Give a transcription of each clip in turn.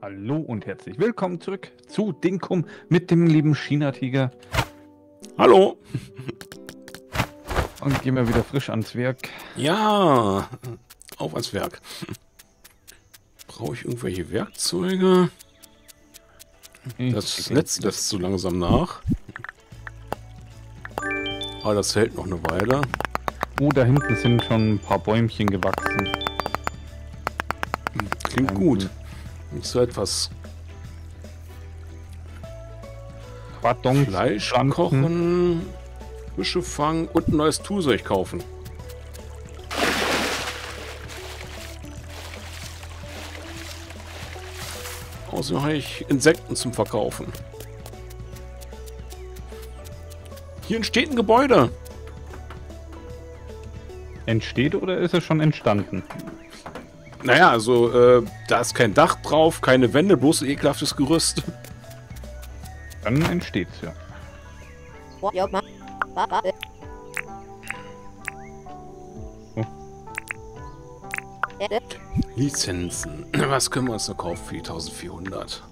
Hallo und herzlich willkommen zurück zu Dinkum mit dem lieben China-Tiger. Hallo! Und gehen wir wieder frisch ans Werk. Ja, auf ans Werk. Brauche ich irgendwelche Werkzeuge? Das Netz lässt so langsam nach. Aber das hält noch eine Weile. Oh, da hinten sind schon ein paar Bäumchen gewachsen. Klingt gut. Ist so etwas Badons, Fleisch Ranken. Kochen, Fische fangen und ein neues Tool soll ich kaufen. Außerdem habe ich Insekten zum Verkaufen. Hier entsteht ein Gebäude. Entsteht oder ist es schon entstanden? Naja, also, da ist kein Dach drauf, keine Wände, bloß ein ekelhaftes Gerüst. Dann entsteht's, ja. Oh. Lizenzen. Was können wir uns noch kaufen für die 1400?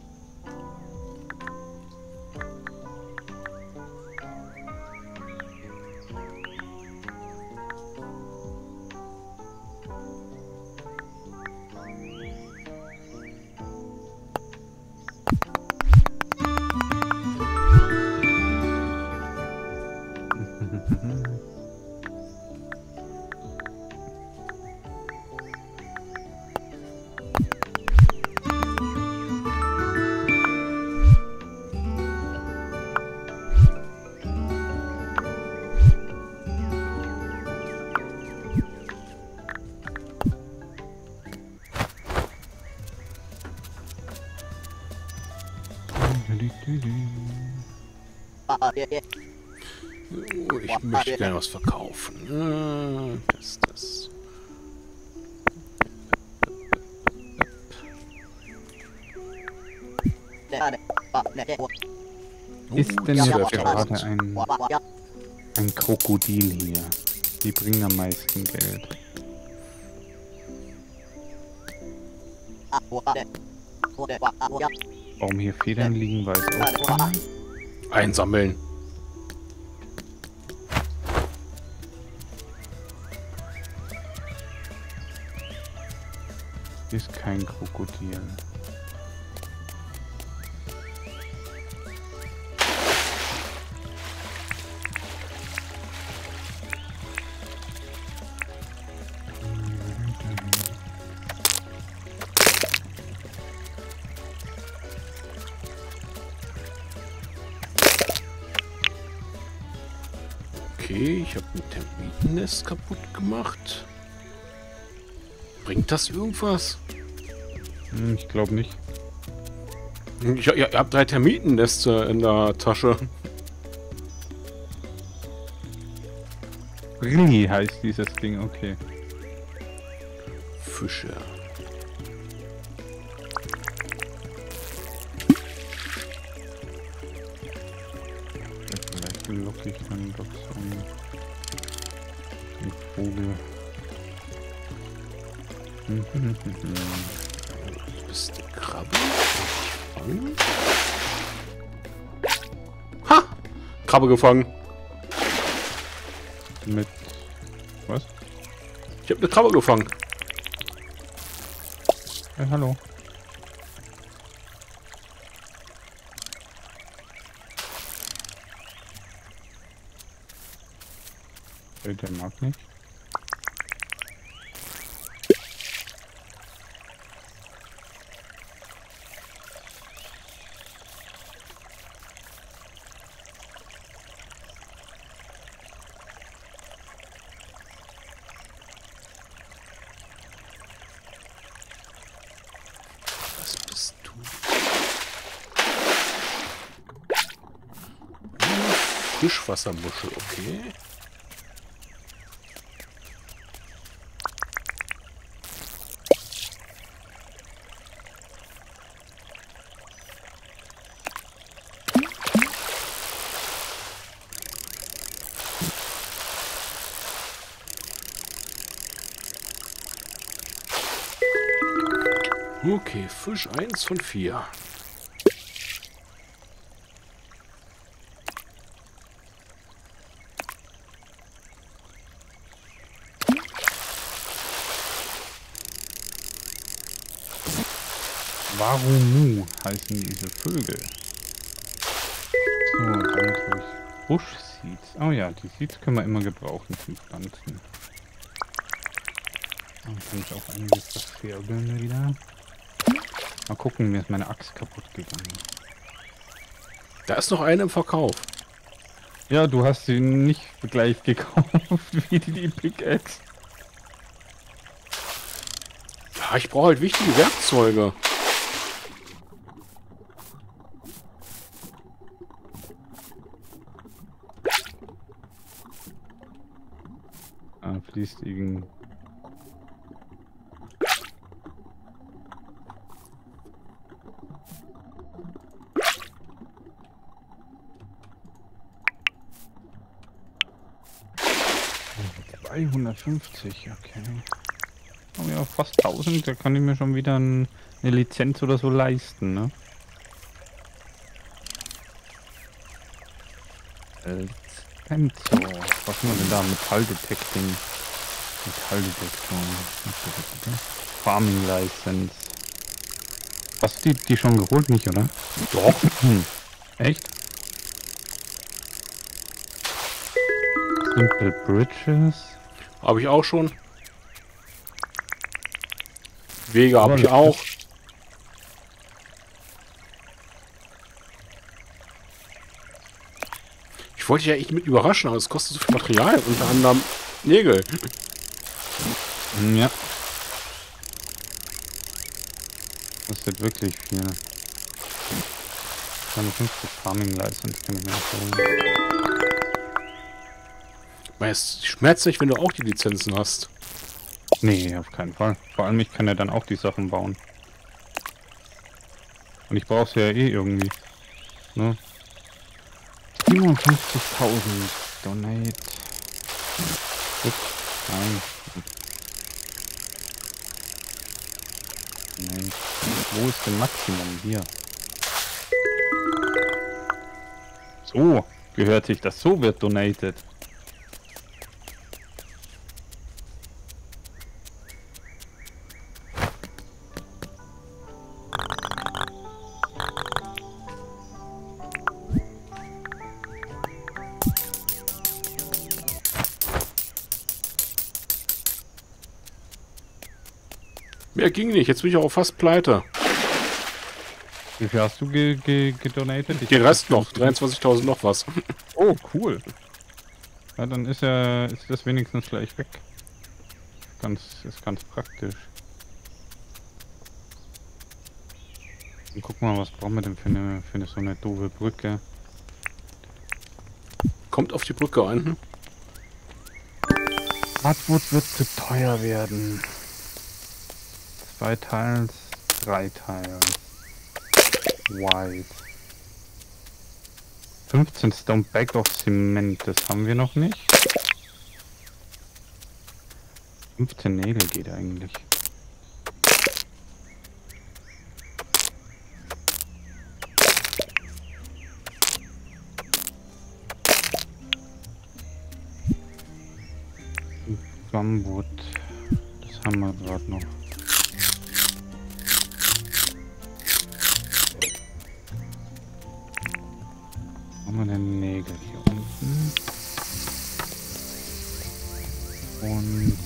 Ich möchte gerne was verkaufen. Das. Ist denn gerade ein Krokodil hier? Die bringen am meisten Geld. Warum hier Federn liegen, weiß ich auch nicht. Einsammeln. Ist kein Krokodil. Okay, ich habe ein Termitennest kaputt gemacht. Bringt das irgendwas? Ich glaube nicht. Ich habe 3 Termitennester in der Tasche. Ringi heißt dieses Ding, okay. Fische. Vielleicht locke ich dann doch so einen Vogel. Du bist die Krabbe. Ha! Krabbe gefangen. Mit... Was? Ich habe eine Krabbe gefangen. Hey, hallo. Der mag nicht. Fischwassermuschel, okay. Okay, Fisch 1 von 4. Warumu heißen diese Vögel. So, dann habe ich Buschseeds. Oh ja, die Seeds können wir immer gebrauchen zum Pflanzen. Dann kann ich auch einiges verfärbeln wieder. Mal gucken, mir ist meine Axt kaputt gegangen. Da ist noch eine im Verkauf. Ja, du hast sie nicht gleich gekauft wie die Pickaxe. Ja, ich brauche halt wichtige Werkzeuge. Fließt irgend. Oh, 350, okay. Oh ja, fast 1000, da kann ich mir schon wieder eine Lizenz oder so leisten, ne? So, was machen wir denn da? Metalldetekting. Metalldetektor. Farming License. Hast du die schon geholt? Nicht, oder? Doch. Echt? Simple Bridges. Habe ich auch schon. Wege habe ich auch. Ich wollte ja echt mit überraschen, aber es kostet so viel Material, unter anderem Nägel. Ja. Das wird wirklich viel. 250 Farming License kann ich mir holen. Es schmerzt nicht, wenn du auch die Lizenzen hast. Nee, auf keinen Fall. Vor allem, ich kann ja dann auch die Sachen bauen. Und ich brauche sie ja eh irgendwie. Ne? 57.000. Donate. Nein. Nein. Wo ist denn Maximum? Hier. So gehört sich das. So wird donated. Mehr ging nicht, jetzt bin ich auch fast pleite. Wie viel hast du gedonatet? Den Rest noch, 23.000 noch was. Oh, cool. Ja, dann ist ja das wenigstens gleich weg. Ist ganz praktisch. Und guck mal, was brauchen wir denn für eine so eine doofe Brücke? Kommt auf die Brücke ein. Hartmut wird zu teuer werden. 2 Teils, 3 Teils. White. 15 Stone Bag of Cement, das haben wir noch nicht. 15 Nägel geht eigentlich. Bambut, das haben wir gerade noch. Haben wir den Nägel hier unten und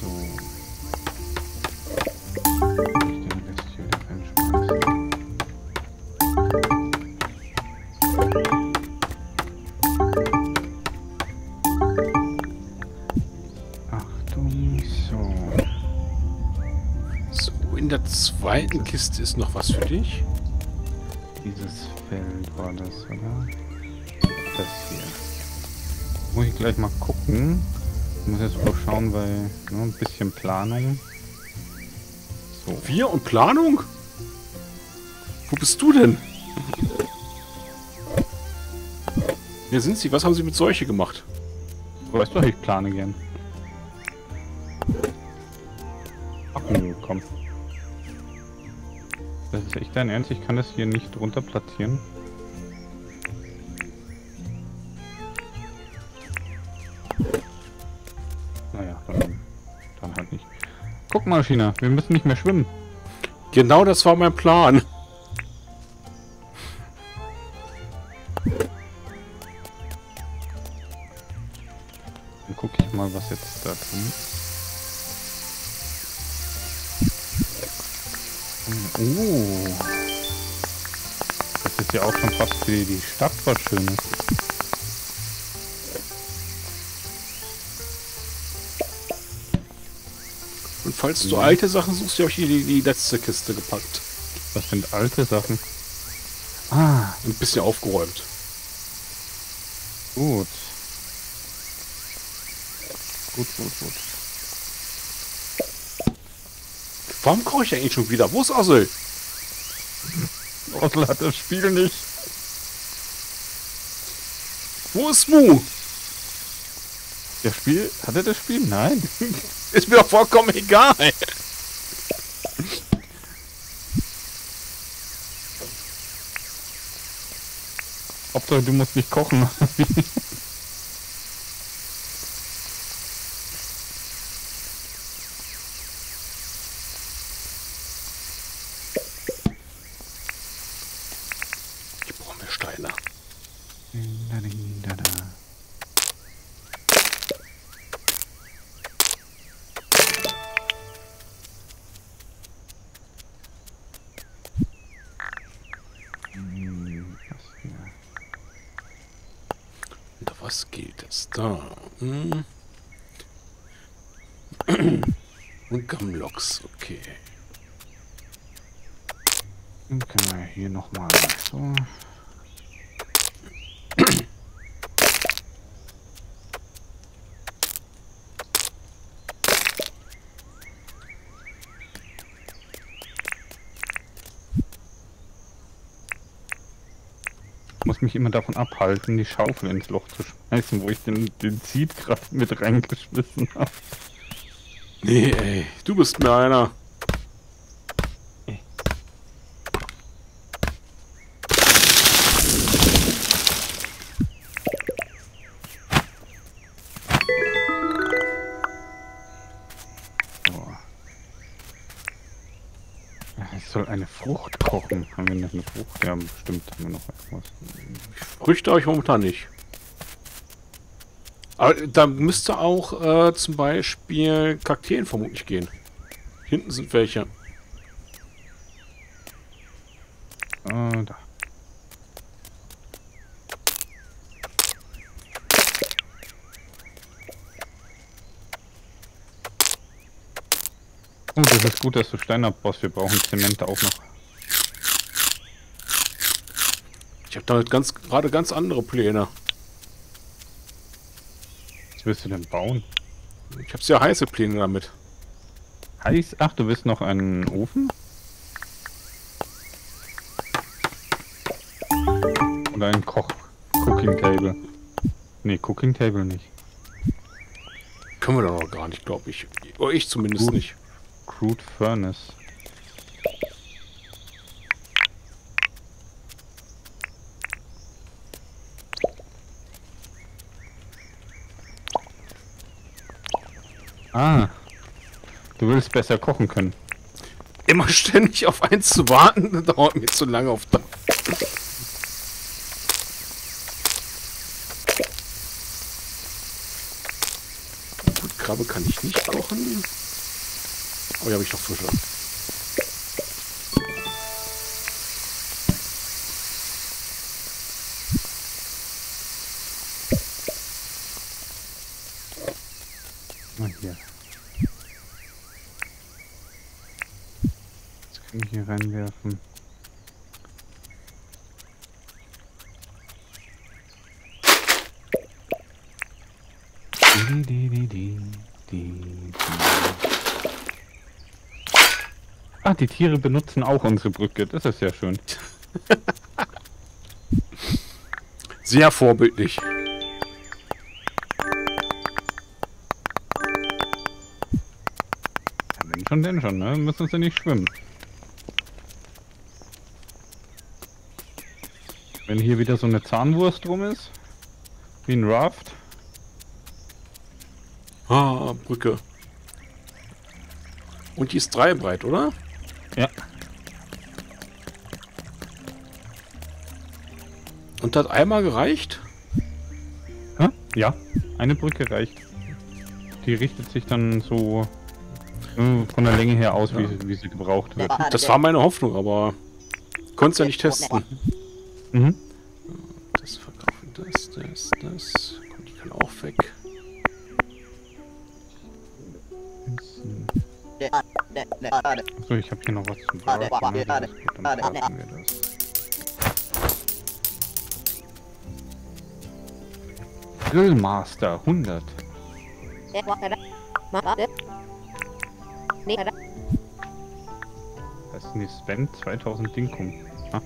so. Ich den Rest hier reinschmeißen. Achtung. In der zweiten Kiste ist noch was für dich. Dieses Feld war das, oder? Das hier. Muss ich gleich mal gucken. Ich muss jetzt auch schauen, weil nur ein bisschen Planung. So. Wir und Planung? Wo bist du denn? Wer sind sie? Was haben sie mit Seuche gemacht? Weißt du, ich plane gern. Ach nö, komm. Das ist echt dein Ernst, ich kann das hier nicht runter platzieren. Naja, dann halt nicht. Guck mal, China, wir müssen nicht mehr schwimmen. Genau das war mein Plan. Dann guck ich mal, was jetzt da kommt. Oh. Das ist ja auch schon fast für die Stadt was Schönes. Und falls du alte Sachen suchst, ja auch hier die letzte Kiste gepackt. Das sind alte Sachen. Ah, ein bisschen aufgeräumt. Gut. Gut. Warum koche ich eigentlich schon wieder? Wo ist Ossel? Ossel hat das Spiel nicht. Wo ist Mu? Hat er das Spiel? Nein. Ist mir doch vollkommen egal. Hauptsache, du musst nicht kochen. Ich brauche mir Steine. Was geht es da? Hm. Und Gumlocks, okay. Dann können wir hier nochmal so. Mich immer davon abhalten, die Schaufel ins Loch zu schmeißen, wo ich den Zietkraft mit reingeschmissen habe. Nee, ey, du bist mir einer. Ey. So. Ich soll eine Frucht kochen. Haben wir noch eine Frucht? Ja, bestimmt haben wir noch etwas. Früchte habe ich momentan nicht. Aber da müsste auch zum Beispiel Kakteen vermutlich gehen. Hinten sind welche. Da. Oh, das ist gut, dass du Stein abbaust. Wir brauchen Zement auch noch. Ich habe damit gerade ganz andere Pläne. Was willst du denn bauen? Ich habe sehr heiße Pläne damit. Heiß? Ach, du willst noch einen Ofen? Oder einen Koch? Cooking-Table. Ne, Cooking-Table nicht. Können wir doch noch gar nicht, glaube ich. Oder ich zumindest nicht. Crude Furnace. Ah, du willst besser kochen können. Immer ständig auf eins zu warten, das dauert mir zu lange auf das. Gut, Krabbe kann ich nicht kochen. Oh, hier habe ich noch Fische. Hier. Das kann ich hier reinwerfen. Ah, die Tiere benutzen auch unsere Brücke. Das ist ja schön. Sehr vorbildlich. Denn schon, ne? Müssen uns ja nicht schwimmen. Wenn hier wieder so eine Zahnwurst drum ist, wie ein Raft. Ah, Brücke. Und die ist 3 breit, oder? Ja. Und hat einmal gereicht? Hä? Ja, eine Brücke reicht. Die richtet sich dann so von der Länge her aus, ja, wie sie gebraucht wird. Das war meine Hoffnung, aber konntest ja nicht testen. Mhm. Das verkaufen, das. Komm, die können auch weg. Achso, ich habe hier noch was zum Verkaufen. Ne? Dann verkaufen wir das. Grillmaster 100. Das ist nicht Spend 2000 Dinkum. Ah,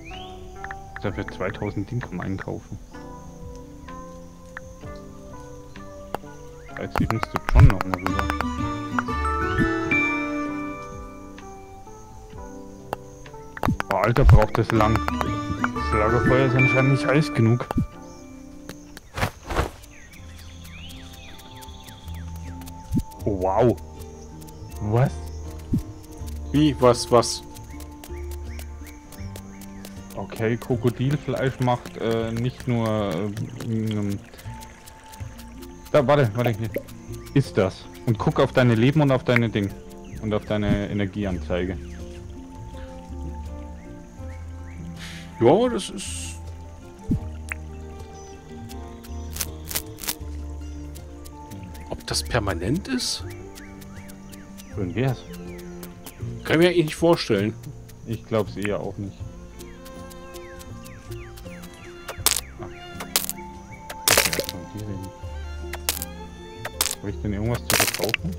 dafür 2000 Dinkum einkaufen. Als die müsste schon noch mal rüber. Oh, Alter, braucht das lang. Das Lagerfeuer ist anscheinend nicht heiß genug. Oh, wow. Was? Wie? Was? Okay, Krokodilfleisch macht nicht nur... Da, warte hier. Ist das. Und guck auf deine Leben und auf deine Ding. Und auf deine Energieanzeige. Ja, das ist... Ob das permanent ist? Schön wär's. Kann mir nicht vorstellen. Ich glaube es eher auch nicht. Habe ich denn irgendwas zu verkaufen?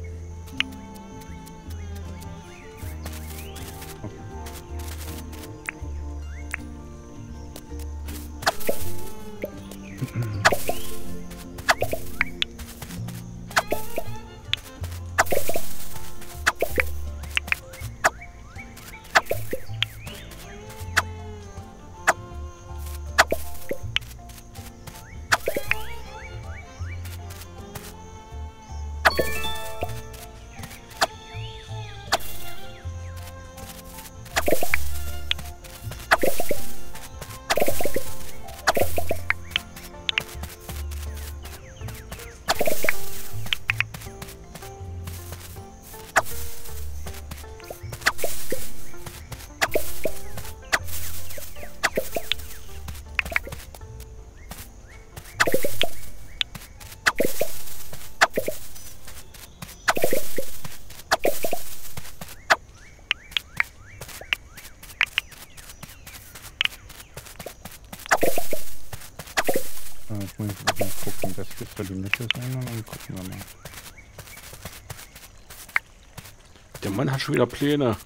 Der Mann hat schon wieder Pläne.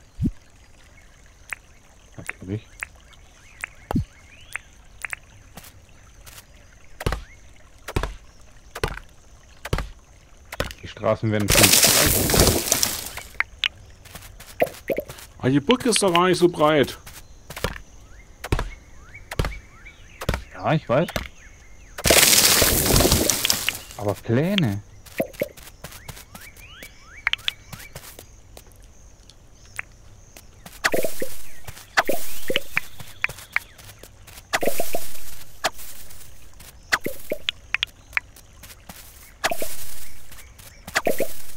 Natürlich. Die Straßen werden fünf. Aber die Brücke ist doch gar nicht so breit. Ja, ich weiß. Aber Pläne.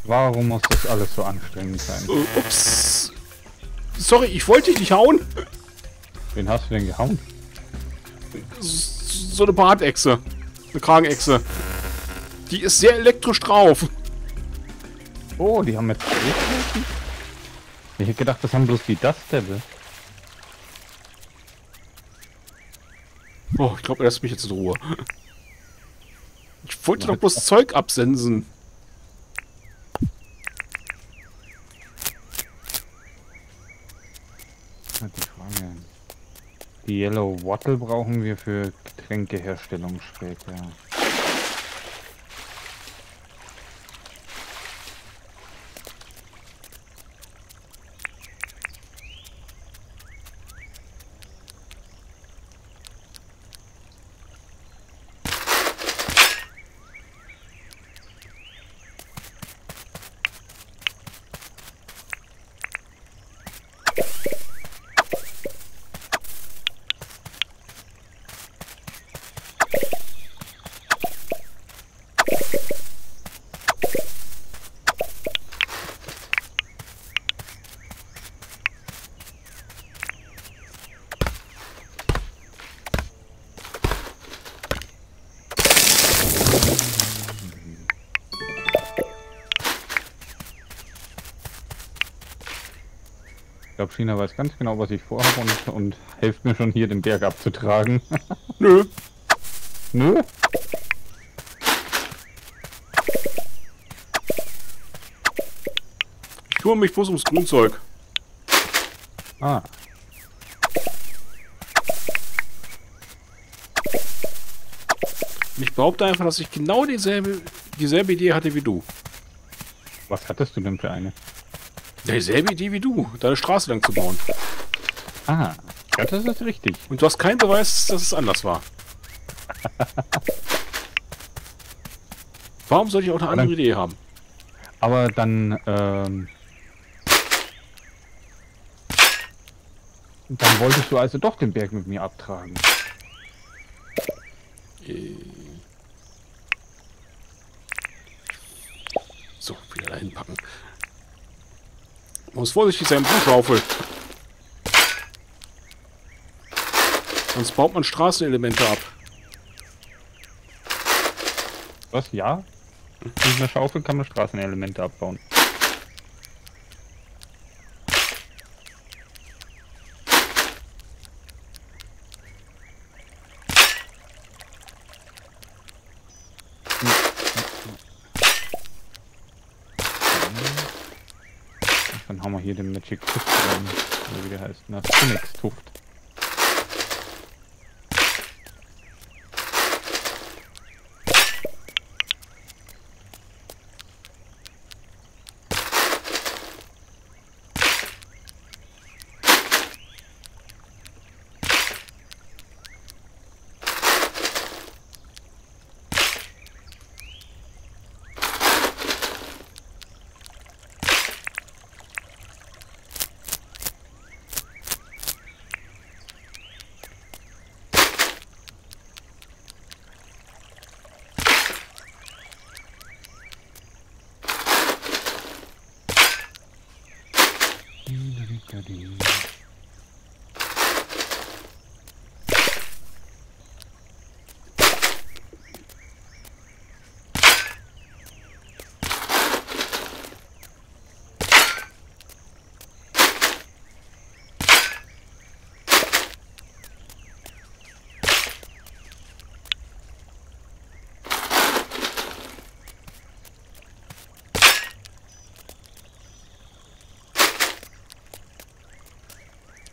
Warum muss das alles so anstrengend sein? Ups. Sorry, ich wollte dich nicht hauen. Wen hast du denn gehauen? So eine Bartechse. Eine Kragenexe. Die ist sehr elektrisch drauf. Oh, die haben jetzt... Ich hätte gedacht, das haben bloß die Dust Devils. Oh, ich glaube, er lässt mich jetzt in Ruhe. Ich wollte doch bloß Zeug absensen. Die Yellow Wattle brauchen wir für Tränkeherstellung später. Ich glaube, China weiß ganz genau, was ich vorhabe und hilft mir schon hier den Berg abzutragen. Nö. Nö? Ich kümmere mich bloß ums Grünzeug. Ah. Und ich behaupte einfach, dass ich genau dieselbe Idee hatte wie du. Was hattest du denn für eine? Dieselbe Idee wie du, deine Straße lang zu bauen. Ah, ja, das ist richtig. Und du hast keinen Beweis, dass es anders war. Warum sollte ich auch eine andere Idee haben? Aber dann, dann wolltest du also doch den Berg mit mir abtragen. So, wieder einpacken. Man muss vorsichtig sein mit der Schaufel. Sonst baut man Straßenelemente ab. Was? Ja? Mit einer Schaufel kann man Straßenelemente abbauen. Hier den Magic Tuft rein, oder wie der heißt, na, Phoenix Tuft.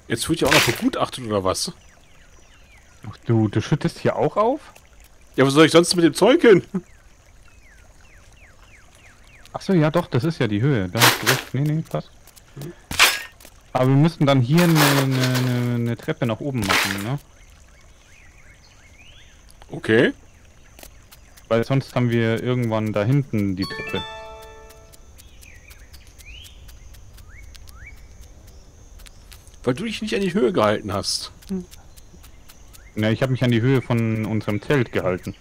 Jetzt wird ja auch noch begutachtet, oder was? Ach du schüttest hier auch auf? Ja, was soll ich sonst mit dem Zeug hin? Achso, ja doch, das ist ja die Höhe. Da hast du recht. Nee, passt. Aber wir müssen dann hier eine Treppe nach oben machen, ne? Okay. Weil sonst haben wir irgendwann da hinten die Treppe. Weil du dich nicht an die Höhe gehalten hast. Na, ich habe mich an die Höhe von unserem Zelt gehalten.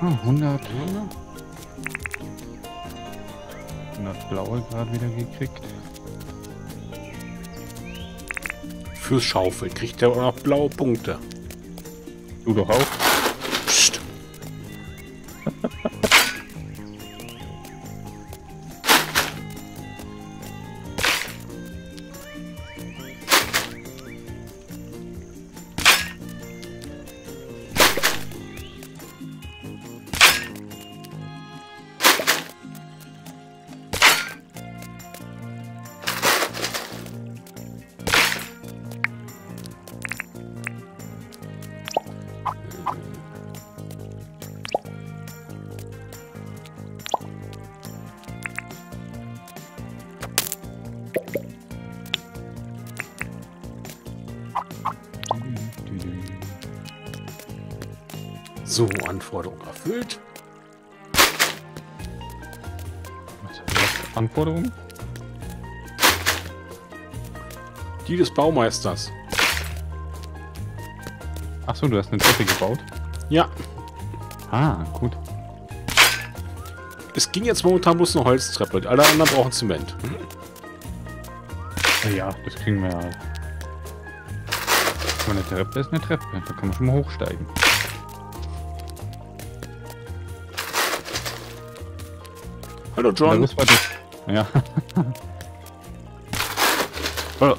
100 Runde. 100 blaue gerade wieder gekriegt. Fürs Schaufeln kriegt er auch noch blaue Punkte. Du doch auch. Psst. So, Anforderung erfüllt. Was war das? Anforderung? Die des Baumeisters. Achso, du hast eine Treppe gebaut? Ja. Ah, gut. Es ging jetzt momentan bloß eine Holztreppe. Alle anderen brauchen Zement. Mhm. Ja, das kriegen wir ja. Aber eine Treppe ist eine Treppe. Da kann man schon mal hochsteigen. Hallo John. Das war das. Ja.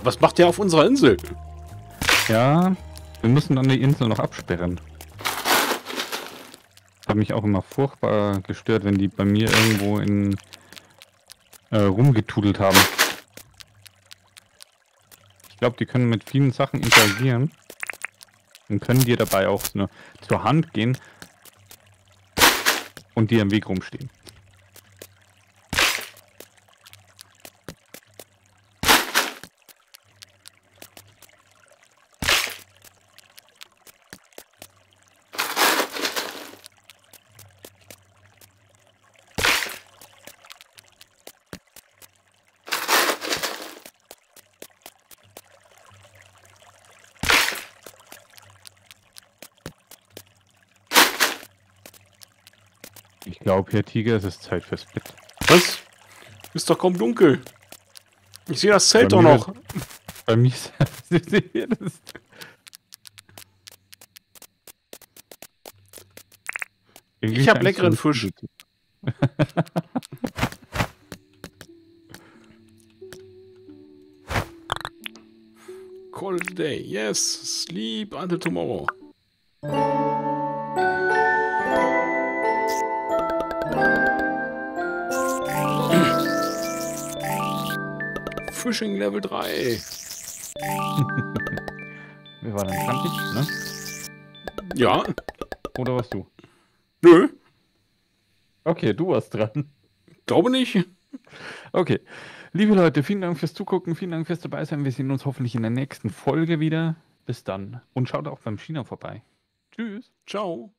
Was macht der auf unserer Insel? Ja, wir müssen dann die Insel noch absperren. Das hat mich auch immer furchtbar gestört, wenn die bei mir irgendwo in rumgetudelt haben. Ich glaube, die können mit vielen Sachen interagieren und können dir dabei auch zur Hand gehen und dir im Weg rumstehen. Ich glaube, Herr Tiger, es ist Zeit fürs Bett. Was? Ist doch kaum dunkel. Ich sehe das Zelt doch noch. Bei mir sehe ich das. Ich habe leckeren Fisch. Cold day, yes. Sleep until tomorrow. Fishing Level 3. Wir waren dann kantig, ne? Ja. Oder warst du? Nö. Okay, du warst dran. Glaube nicht. Okay. Liebe Leute, vielen Dank fürs Zugucken, vielen Dank fürs dabei sein. Wir sehen uns hoffentlich in der nächsten Folge wieder. Bis dann. Und schaut auch beim China vorbei. Tschüss. Ciao.